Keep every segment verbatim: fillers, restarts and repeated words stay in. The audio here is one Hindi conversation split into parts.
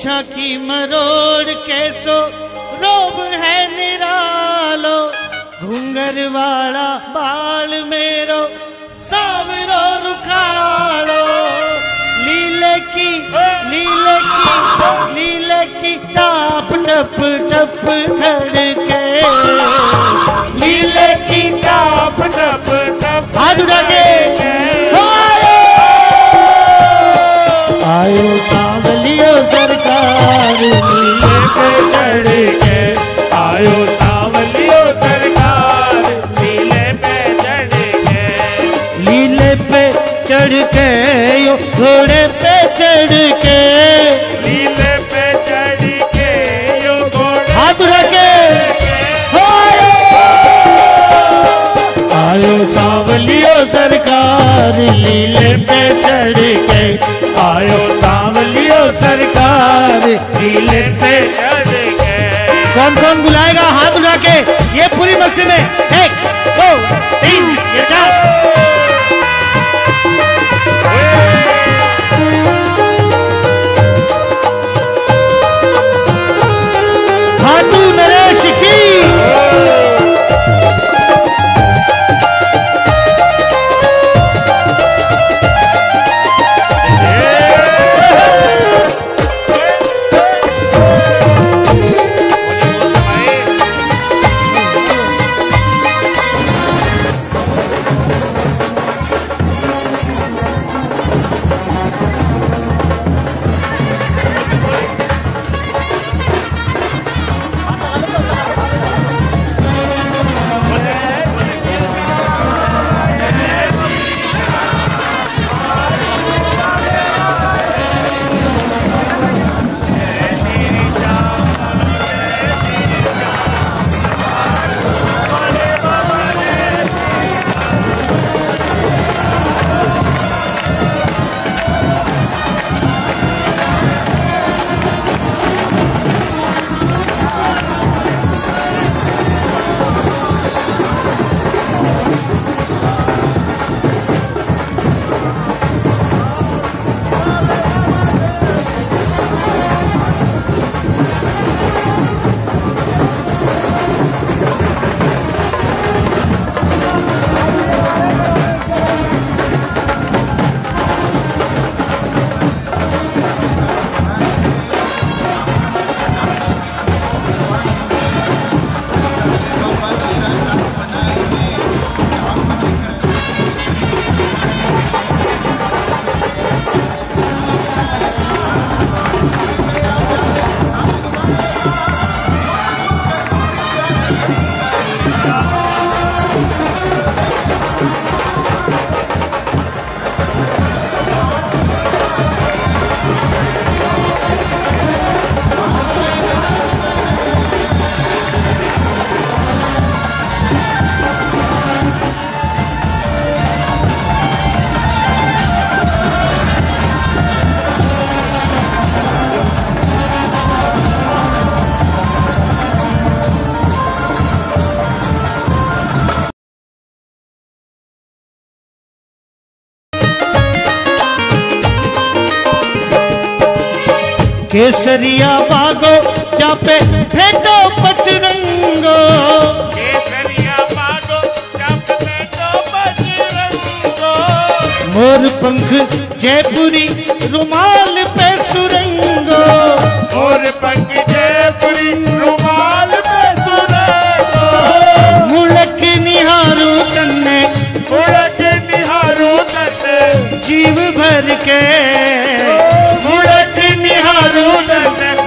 मूछा की मरोड़ कैसो रोब है निरालो, घूंघर वाला बाल मेरो सावरो रुखालो। लीले की लीले की लीले की टाप टप टप धड़के, लीले की टाप टप टप धड़के। आयो सांवलियो सरकार नीले पे चढ़ के, आयो सांवलियो सरकार नीले पे चढ़ के, नीले पे चढ़ के यो घोड़े पे चढ़ के, नीले पे चढ़ के यो घोड़े हाथ रखे। आयो सांवलियो सरकार नीले पे चढ़ के, आयो सांवलियो सरकार नीले पे चढ़ के। कौन कौन बुलाएगा हाथ उठा के ये पूरी मस्ती में? एक दो तीन चार। खाटू नरेश की केसरिया बागो चापे फेंटो पचरंगो, केसरिया बागो चापे फेंटो पचरंगो। मोर पंख जयपुरी रुमाल पे सुरंगो, मोर पंख जयपुरी रुमाल पे सुरंगो। मुड़क निहारू कन्ने, मुड़क निहारू कन्ने जीव भर के,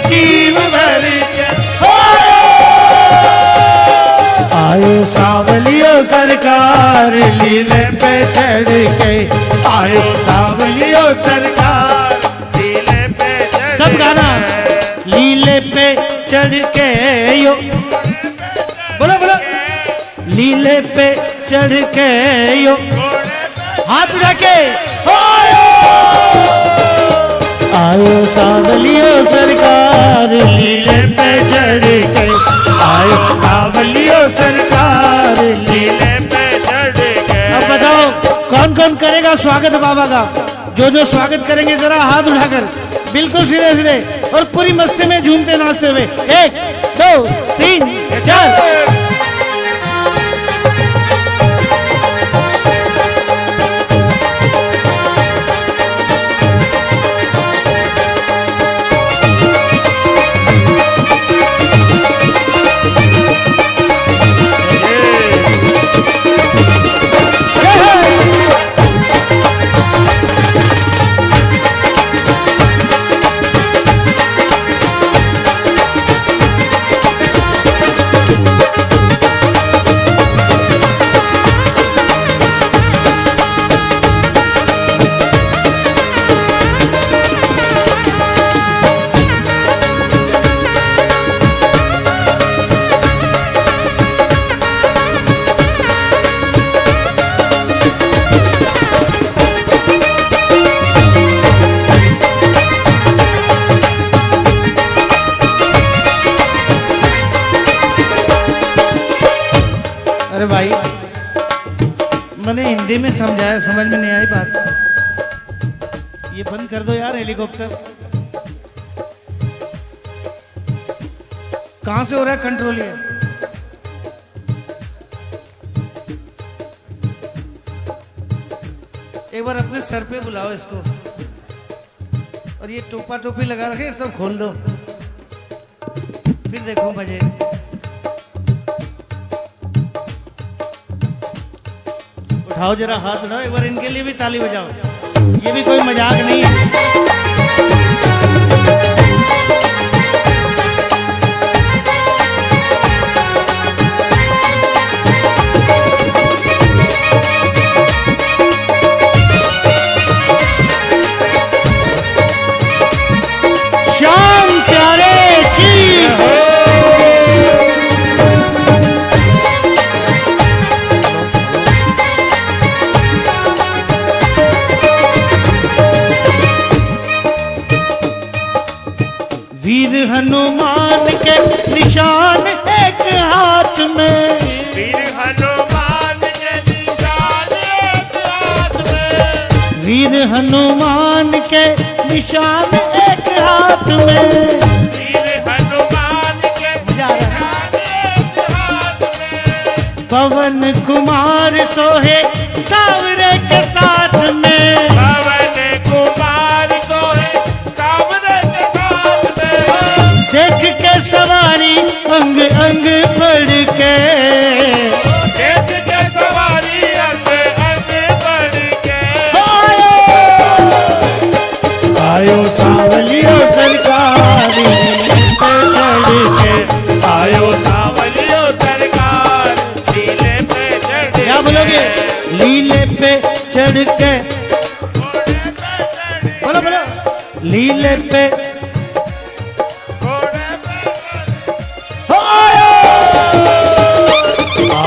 जीव भर के। आयो सांवलियो सरकार लीले पे चढ़ के, आयो सांवलियो सरकार लीले पे चढ़। सब गाना लीले पे चढ़ के यो, बोलो बोलो लीले पे चढ़ के यो, हाथ उठा के। आयो सांवलियो सरकार लीले पे चढ़ के, आयो सांवलियो सरकार लीले पे चढ़ के। अब बताओ कौन कौन करेगा स्वागत बाबा का? जो जो स्वागत करेंगे जरा हाथ उठाकर बिल्कुल सीधे सीधे और पूरी मस्ती में झूमते नाचते हुए। एक दो तीन चार। भाई मैंने हिंदी में समझाया, समझ में नहीं आई बात। ये बंद कर दो यार हेलीकॉप्टर। कहां से हो रहा है कंट्रोल? ये एक बार अपने सर पे बुलाओ इसको। और ये टोपा टोपी लगा रखे, सब खोल दो, फिर देखो मजे। उठाओ जरा हाथ, उठाओ एक बार, इनके लिए भी ताली बजाओ। ये भी कोई मजाक नहीं है। शाम प्यारे की हो। वीर हनुमान के निशान एक हाथ में, वीर हनुमान के निशान एक हाथ में, वीर हनुमान के निशान एक हाथ में, वीर हनुमान के निशान एक हाथ में, पवन कुमार सोहे सावरे के साथ में, पवन कुमार सोहे देख के सवारी अंग अंग पड़ के, देख के सवारी अंग अंग पड़ के, आयो सांवलियो सरकारी पड़ के, आयो सांवलियो सरकार लीले पे चढ़ के। क्या बोलोगे? लीले पे चढ़ के, बोलो बोलो, लीले पे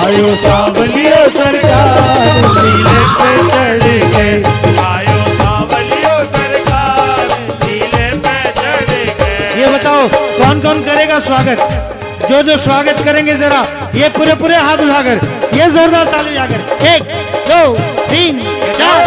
आयो सांवलियो सरकार नीले पे चढ़ के, आयो सांवलियो सरकार नीले पे चढ़ के। ये बताओ कौन कौन करेगा स्वागत? जो जो स्वागत करेंगे जरा ये पूरे पूरे हाथ उठाकर, ये जोरदार ताली बजाकर। एक दो तीन चार।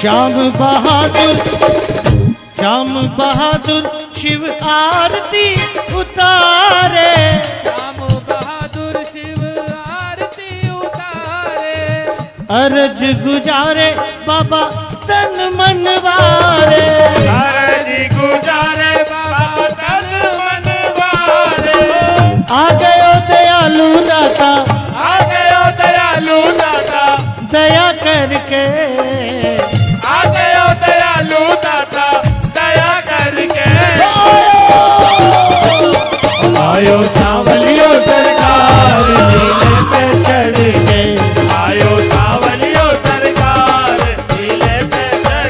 श्याम बहादुर श्याम बहादुर शिव आरती उतारे, श्याम बहादुर शिव आरती उतारे, अरज गुजारे बाबा तन मनवारे, अरज गुजारे बाबा तन मनवारे। आ गयो दयालु दाता, आ गयो दयालु दाता, दया करके आयो सांवलियो सरकार नीले पे चढ़ के, आयो सांवलियो सरकार नीले पे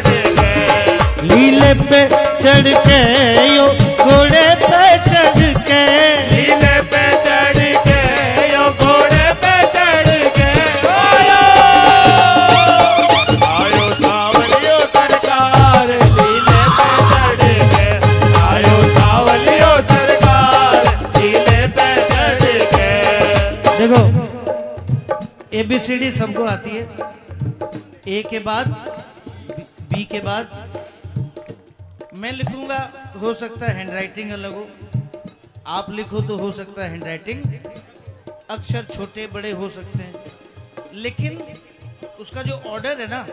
चढ़ के, नीले पे चढ़ के यो घोड़े पे चढ़ के, नीले पे चढ़ के यो घोड़े पे चढ़ के, आयो आयो सांवलियो सरकार नीले पे चढ़ के, आयो सांवलियो सरकार। देखो एबीसीडी सबको आती है, ए के बाद बी के बाद मैं लिखूंगा, हो सकता है हैंडराइटिंग अलग हो, आप लिखो तो हो सकता है हैंडराइटिंग, अक्षर छोटे बड़े हो सकते हैं, लेकिन उसका जो ऑर्डर है ना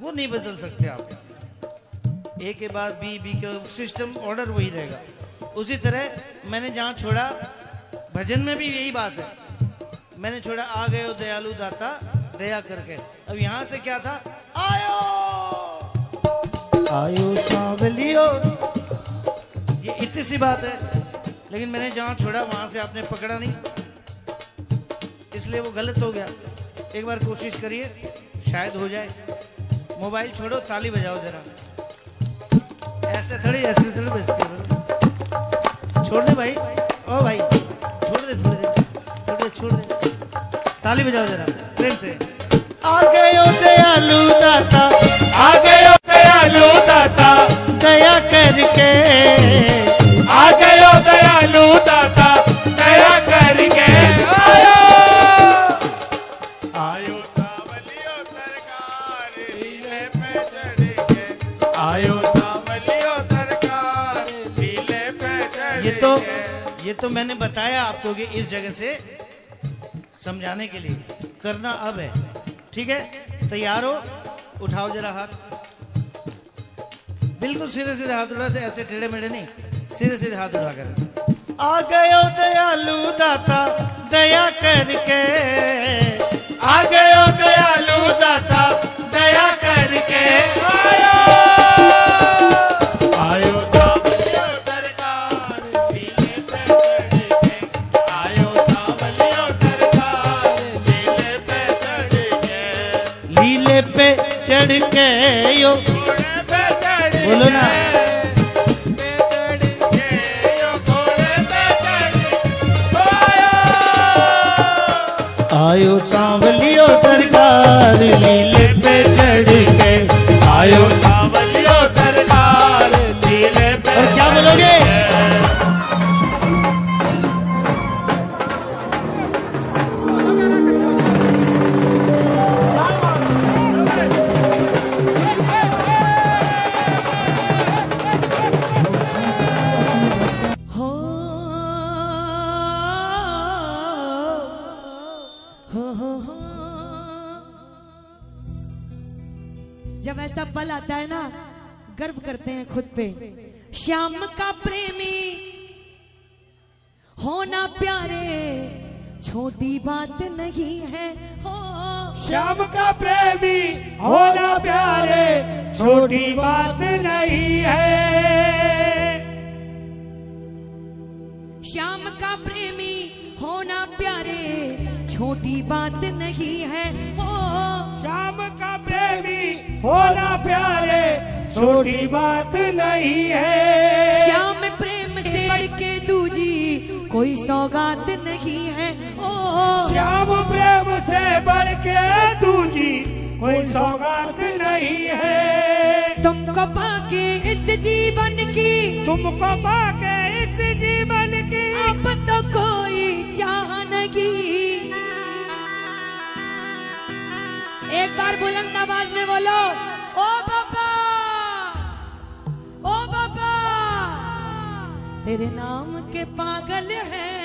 वो नहीं बदल सकते आप। ए के बाद बी, बी के सिस्टम ऑर्डर वही रहेगा। उसी तरह मैंने जहाँ छोड़ा भजन में भी यही बात है, मैंने छोड़ा आ गयो दयालु दाता दया करके, अब यहाँ से क्या था, आयो आयो सांवलियो, ये इतनी सी बात है, लेकिन मैंने जहाँ छोड़ा वहाँ से आपने पकड़ा नहीं, इसलिए वो गलत हो गया। एक बार कोशिश करिए, शायद हो जाए। मोबाइल छोड़ो, ताली बजाओ जरा, ऐसे थोड़ी ऐसे थोड़ी बजती, छोड़ दे भाई, ओ भाई छोड़ दे, छोड़ दे छोड़ दे छोड़ दे, ताली बजाओ जरा प्रेम से। आ गयो दयालु दाता, आ गयो दयालु दाता दया करके, आ गयो दयालु दाता दया करके, आयो आयो सांवलियो सरकार नीले पे चढ़ के, आयो सांवलियो सरकार नीले पे चढ़। ये तो ये तो मैंने बताया आपको कि इस जगह से समझाने के लिए, करना अब है, ठीक है? तैयार हो? उठाओ जरा हाथ, बिल्कुल सीधे सीधे हाथ उठा, से ऐसे टेढ़े मेढ़े नहीं, सीधे सीधे हाथ उठा कर। आ गयो दयालु दाता दया करके, आ गयो दयालु दाता दया करके, चढ़ के यो घोड़े पे चढ़ के, बोलो ना, पे चढ़ के यो घोड़े पे चढ़ के, आयो आयो सांवलियो सरकार नीले पे चढ़ के, आयो सांवलियो सरकार नीले पे। और क्या बोलोगे? जब ऐसा पल आता है ना, गर्व करते हैं खुद पे। श्याम का प्रेमी होना प्यारे छोटी बात नहीं है, हो श्याम का प्रेमी होना प्यारे छोटी बात नहीं है, श्याम का प्रेमी होना प्यारे छोटी बात नहीं है, हो श्याम का प्रेमी होना प्यारे छोटी बात नहीं है, श्याम प्रेम से बढ़के दूजी कोई सौगात नहीं है, ओ श्याम प्रेम से बढ़के दूजी कोई सौगात नहीं है, तुमको पाके इस जीवन की, तुमको पाके इस जीवन की अब तो कोई चाह नहीं, एक बार बुलंद आवाज में बोलो, ओ बाबा, ओ बाबा। तेरे नाम के पागल हैं,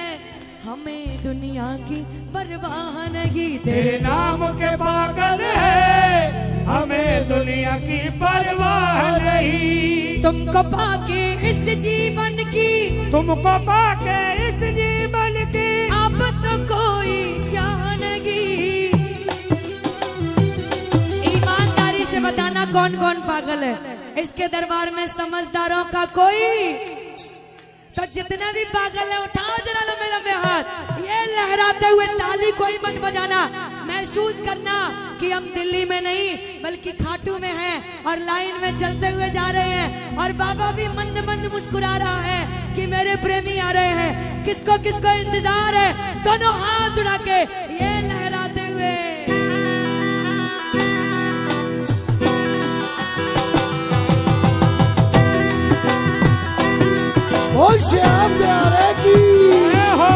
हमें दुनिया की परवाह नहीं। तेरे नाम के पागल हैं, हमें दुनिया की परवाह नहीं। तुमको पाके इस जीवन की, तुमको पाके इस जीवन की अब तो कोई जानेगी। ईमानदारी से बताना कौन कौन पागल है इसके दरबार में, समझदारों का कोई? तो जितने भी पागल है उठाओ जरा लंबे लंबे हाथ। ये लहराते हुए ताली कोई मत बजाना। महसूस करना कि हम दिल्ली में नहीं बल्कि खाटू में हैं और लाइन में चलते हुए जा रहे हैं। और बाबा भी मंद मंद मुस्कुरा रहा है कि मेरे प्रेमी आ रहे हैं। किसको किसको इंतजार है? दोनों हाथ उड़ा के ये लहराते हुए। ओ श्याम प्यारे की हो।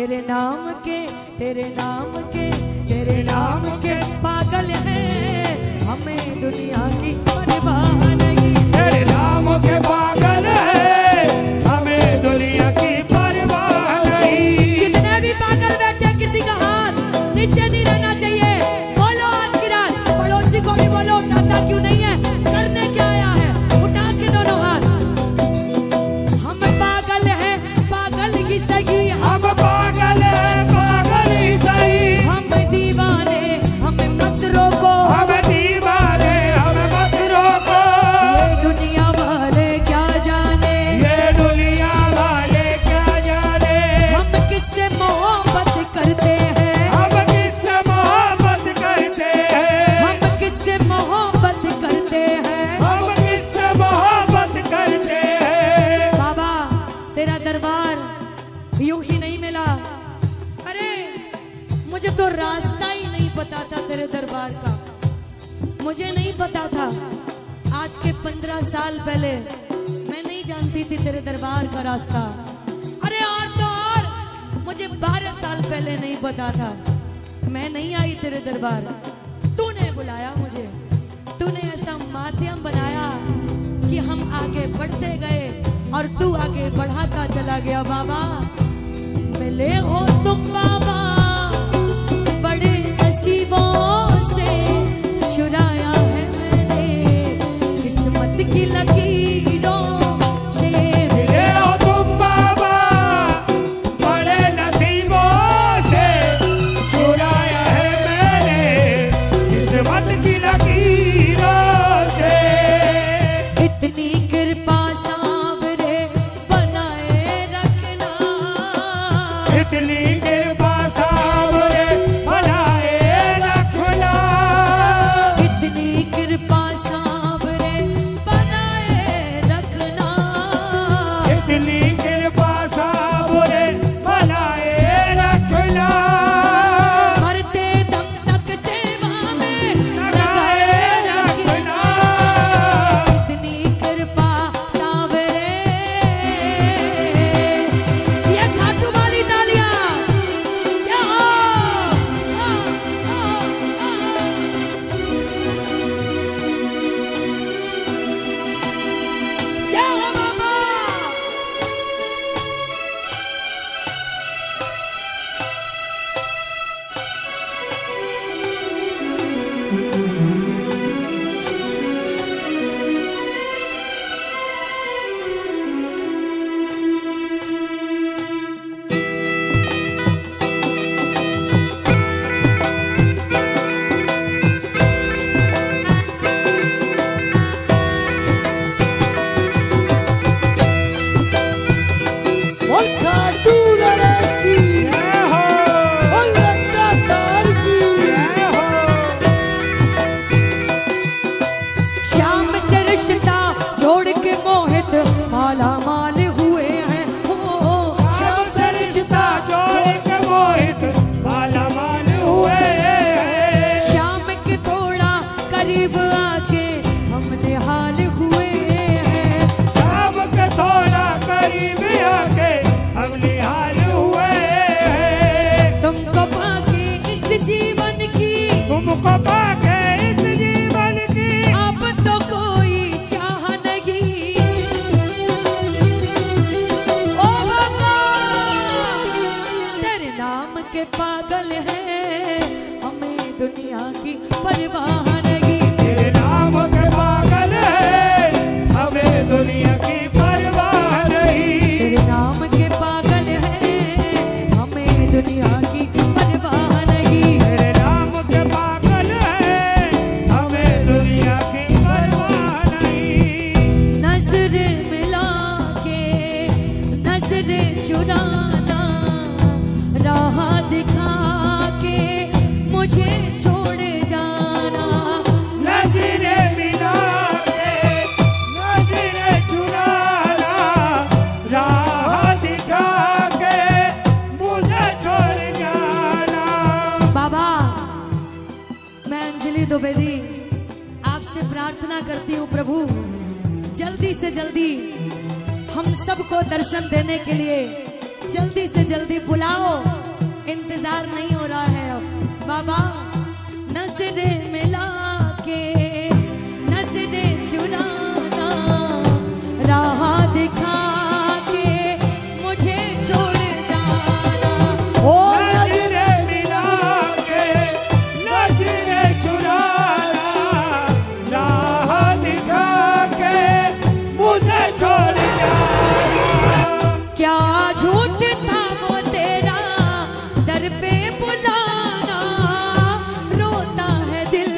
तेरे नाम के, तेरे नाम के, तेरे नाम के पागल हैं, हमें दुनिया की परवाह नहीं। तेरे नाम के पागल हैं, हमें दुनिया की परवाह नहीं। जितने भी पागल बैठे किसी का हाथ नीचे नहीं रहना चाहिए। बोलो हाथ गिरा। पड़ोसी को भी बोलो उठाता क्यों नहीं है, करने क्या आया है? उठा के दोनों हाथ। हम पागल हैं, पागल ही सही। हम पागल है, पागल ही सही। हम दीवाने, हमें मत रोको। हम दीवाने, हमें मत रोको। ये दुनिया वाले क्या जाने, ये दुनिया वाले क्या जाने। हम किससे मोहब्बत करते हैं, हम किससे मोहब्बत करते हैं। हम किससे मोहब्बत करते हैं, हम किससे मोहब्बत करते हैं। बाबा तेरा दरबार यूं ही नहीं मिला। अरे मुझे तो रास्ता ही नहीं पता था तेरे दरबार का। मुझे नहीं पता था। आज के पंद्रह साल पहले मैं नहीं जानती थी तेरे दरबार का रास्ता। अरे और तो और मुझे बारह साल पहले नहीं पता था। मैं नहीं आई तेरे दरबार, तूने बुलाया मुझे। तूने ऐसा माध्यम बनाया कि हम आगे बढ़ते गए और तू आगे बढ़ाता चला गया। बाबा मिले हो तुम बाबा, बड़े नसीबों से चुराया है मैंने किस्मत की लकीरों से। मिले हो तुम बाबा, बड़े नसीबों से चुराया है मैंने किस्मत की लकीरों से। इतनी कृपा करीब आके हम निहाल हुए हैं, शाम के थोड़ा करीब आके हम निहाल हुए हैं। तुमको पाके इस जीवन की, तुमको पाके इस जीवन की अब तो कोई चाह नहीं। ओ बाबा तेरे नाम के पागल हैं, हमें दुनिया की परवाह नहीं। तेरे नाम के पागल है, हमें दुनिया की परवाह नहीं। तेरे नाम के पागल है, हमें दुनिया की परवाह नहीं। तेरे नाम के पागल है, हमें दुनिया की परवाह नहीं। नजर मिला के नजर चुराना, राह दिखा के मुझे छोड़े जाना। नजरे मिला के नजरे चुराना, राह दिखा के मुझे छोड़ जाना। बाबा मैं अंजलि द्विवेदी आपसे प्रार्थना करती हूँ, प्रभु जल्दी से जल्दी हम सबको दर्शन देने के लिए जल्दी से जल्दी बुलाओ, इंतजार नहीं हो रहा है अब। बाबा नजरे मिला के नजरे चुराना, राह दिखा के मुझे छोड़ जाना। ओ नजरे मिला के नजरे चुराना, राह दिखा के मुझे छोड़ जाना। क्या झूठ था वो तेरा दर पे बुलाना, रोता है दिल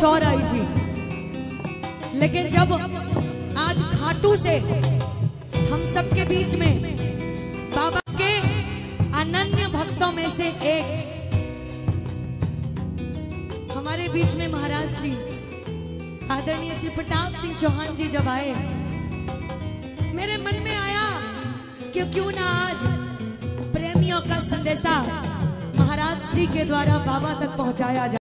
कुछ और आई थी, लेकिन जब आज खाटू से हम सबके बीच में बाबा के अनन्य भक्तों में से एक हमारे बीच में महाराज श्री आदरणीय श्री प्रताप सिंह चौहान जी जब आए, मेरे मन में आया कि क्यों ना आज प्रेमियों का संदेशा महाराज श्री के द्वारा बाबा तक पहुंचाया जाए।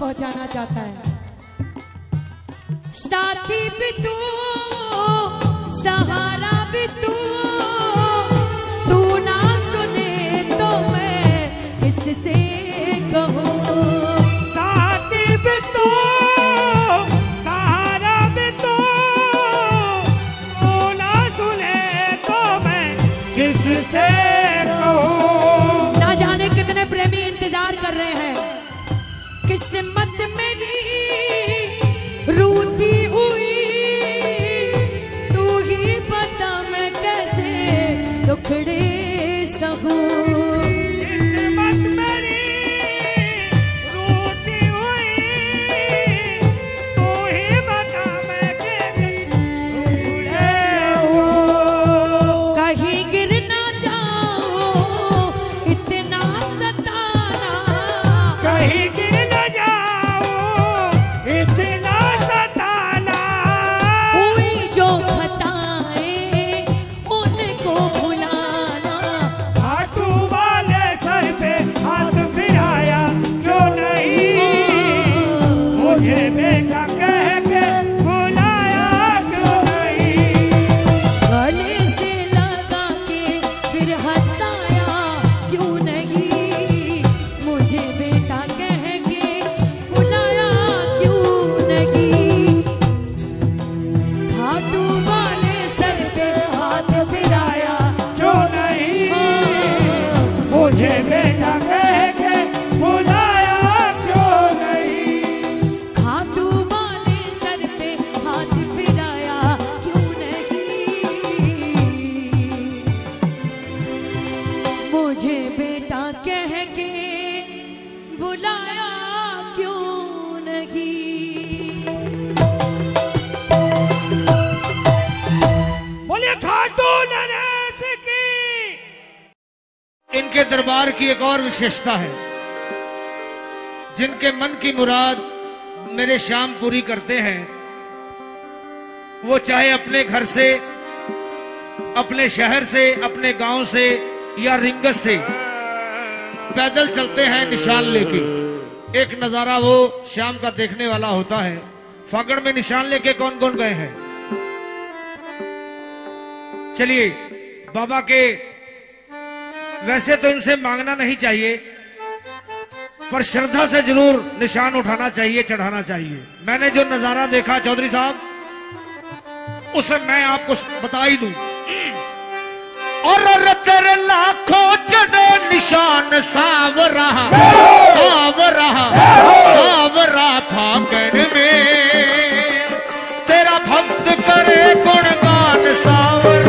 पहुंचाना चाहता है साथी भी तू, सहारा भी तू, तू ना सुने तो मैं इससे कहूं। साथी भी तू, सहारा भी तू, तू ना सुने तो मैं इससे कहूं। ना जाने कितने प्रेमी इंतजार कर रहे हैं किस्मत मेरी रूठी हुई, तू ही बता मैं कैसे दुखड़े सहूं। किस्मत मेरी रूठी हुई, तू ही बता मैं कैसे दुखड़े सहूं। कहीं गिरना दरबार की एक और विशेषता है, जिनके मन की मुराद मेरे श्याम पूरी करते हैं, वो चाहे अपने घर से, अपने शहर से, अपने गांव से या रिंगस से पैदल चलते हैं निशान लेके। एक नजारा वो शाम का देखने वाला होता है। फागड़ में निशान लेके कौन कौन गए हैं? चलिए, बाबा के वैसे तो इनसे मांगना नहीं चाहिए, पर श्रद्धा से जरूर निशान उठाना चाहिए, चढ़ाना चाहिए। मैंने जो नजारा देखा चौधरी साहब, उसे मैं आपको बता ही दूं। और तेरे लाखों चढ़े निशान सावरा सावरा सावरा फागड़ में, तेरा भक्त करे गुणगान सावरा।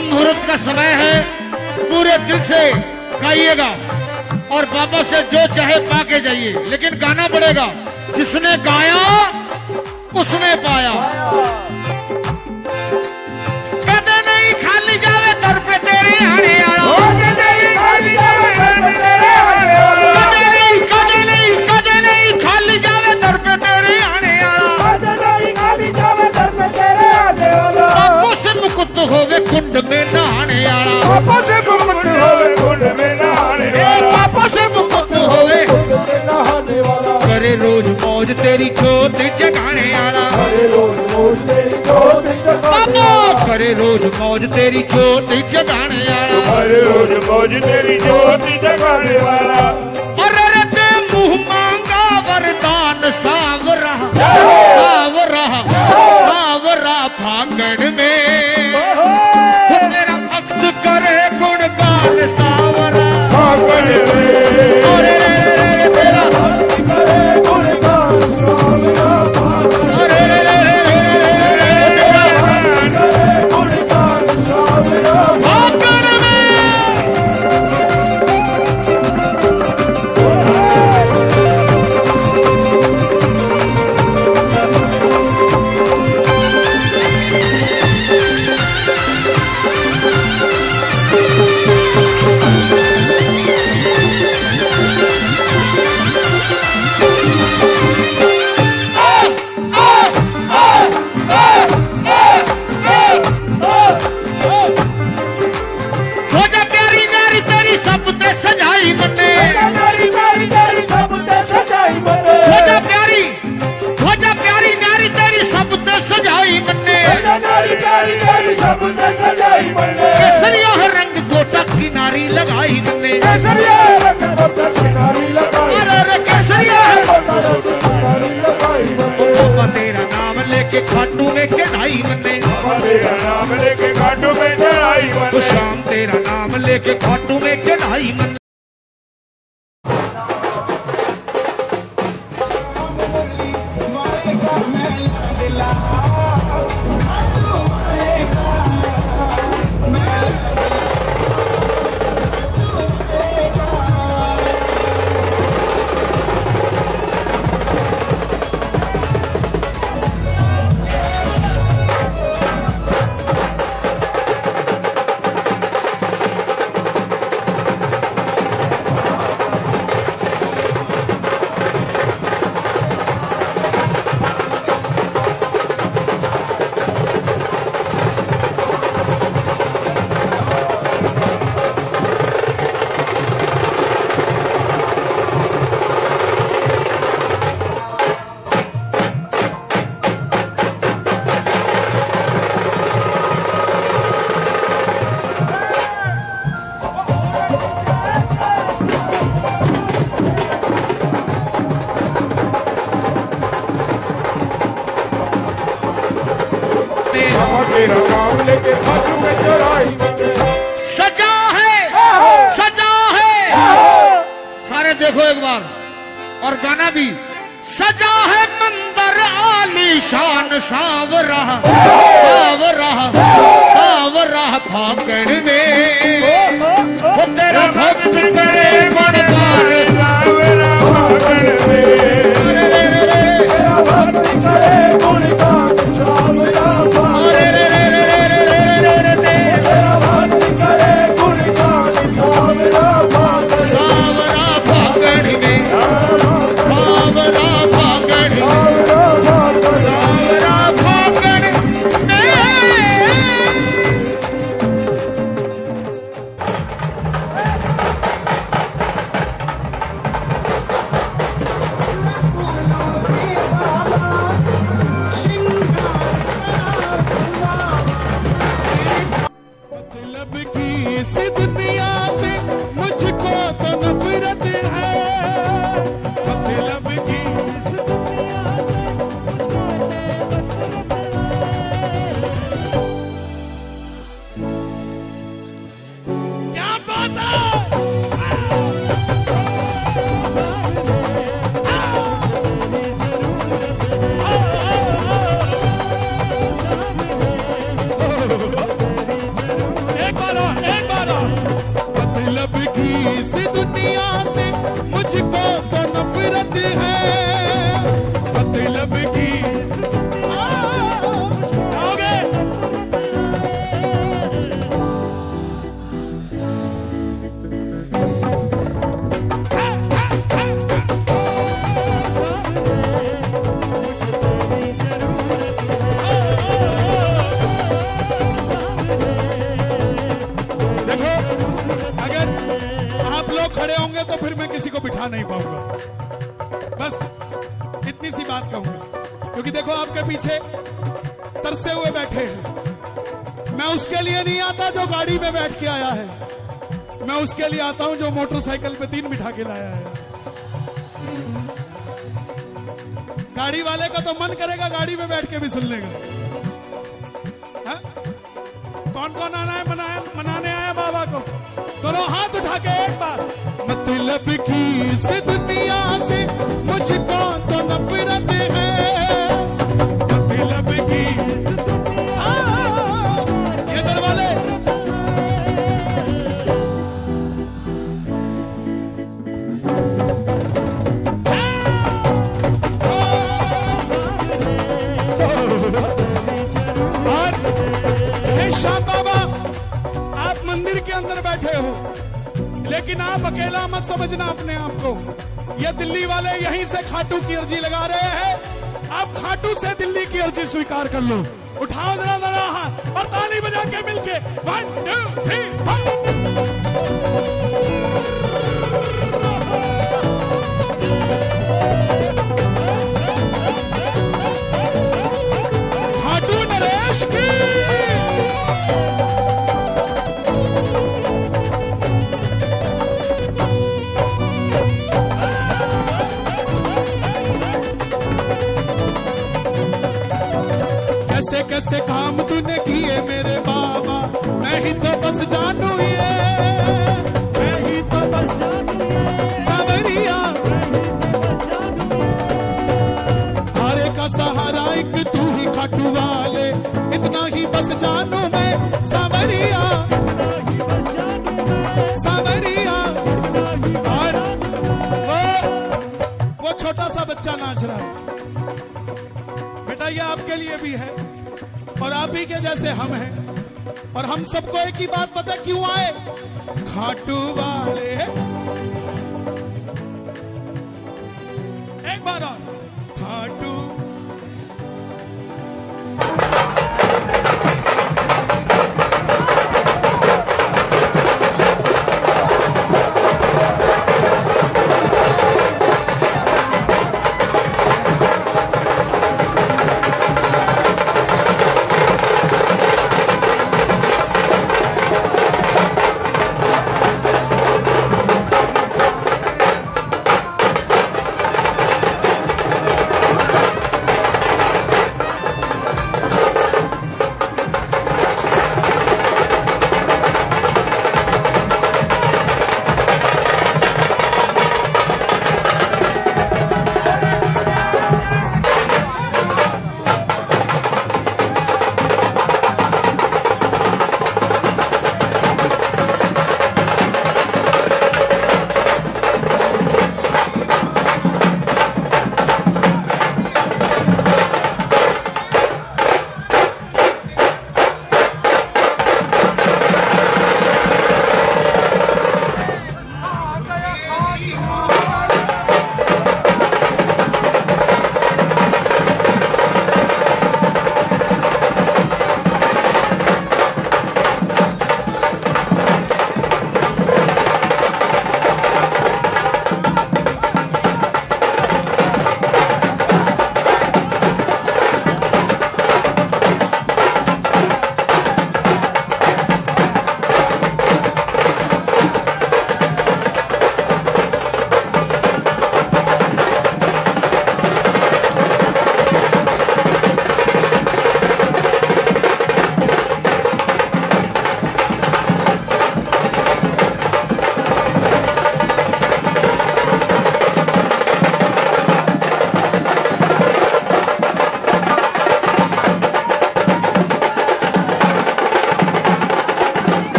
ब्रह्म मुहूर्त का समय है, पूरे दिल से गाइएगा और बाबा से जो चाहे पाके जाइए, लेकिन गाना पड़ेगा, जिसने गाया उसने पाया। कदे नहीं खाली जावे दर पे तेरे हरियाणा, कदे नहीं खाली जावे दर पे तेरे हरियाणा, कदे नहीं कदे नहीं कदे नहीं खाली जावे दर पे तेरे हरियाणा, कदे नहीं खाली जावे दर पे तेरे हरियाणा। बाबू से मुक्त होवे कुंड में नहाने आड़ा, बाबू से मुक्त होवे कुंड में नहाने आड़ा, बाबू से मुक्त होवे कुंड में नहाने वाला। करे रोज मौज तेरी जोत जगाने आला, करे रोज मौज तेरी जोत जगाने आला, करे रोज मौज तेरी जोत जगाने आला, करे रोज मौज तेरी जोत जगाने आला। अरे रे ते मुँह मांगा वरदान सावरा सावरा सावरा भांगड़ में, तेरा भक्त करे गुणगान सावरा भांगड़ में। केसरिया रंग गोटा किनारी लगाई मन्ने, केसरिया रंग गोटा किनारी लगाई, अरे केसरिया रंग किनारी लगाई मन्ने। बाबा तेरा नाम लेके खाटू में चढ़ाई मन्ने, बाबा तेरा नाम लेके खाटू में चढ़ाई मन्ने, शाम तेरा नाम लेके खाटू में चढ़ाई मन्ने। सजा है सजा है, सारे देखो एक बार और गाना भी। सजा है मंदिर आलीशान सावरा सावरा सावरा भांगड़ में, वो तेरा भक्त करे गुणगान सावरा भांगड़ में, तेरा भक्त करे गुणगान सावरा भांगड़ में। होंगे तो फिर मैं किसी को बिठा नहीं पाऊंगा, बस इतनी सी बात कहूंगा। क्योंकि देखो आपके पीछे तरसे हुए बैठे हैं। मैं उसके लिए नहीं आता जो गाड़ी में बैठ के आया है, मैं उसके लिए आता हूं जो मोटरसाइकिल पे तीन बिठा के लाया है। गाड़ी वाले का तो मन करेगा गाड़ी में बैठ के भी सुन लेगा। कौन कौन आना है मनाया, मनाने आया बाबा को? दोनों हाथ उठा के एक बार। मतलब की इस दुनिया से मुझको तो नफरत है, मतलब की ये दर वाले। श्याम बाबा, आप मंदिर के अंदर बैठे हो, लेकिन आप अकेला मत समझना अपने आप को। ये दिल्ली वाले यहीं से खाटू की अर्जी लगा रहे हैं, आप खाटू से दिल्ली की अर्जी स्वीकार कर लो। उठाओ जरा जरा हाथ और ताली बजा के मिलके वन टू थ्री फोर। कैसे काम तूने किए मेरे बाबा, मैं ही तो बस जानू ये, मैं ही तो बस जानू सावरिया। हारे का सहारा एक तू ही खाटू वाले, इतना ही बस जानू मैं सावरिया सावरिया। और वो, वो छोटा सा बच्चा नाच रहा है बेटा, ये आपके लिए भी है और आप ही के जैसे हम हैं। और हम सबको एक ही बात पता क्यों आए, खाटू वाले। एक बार और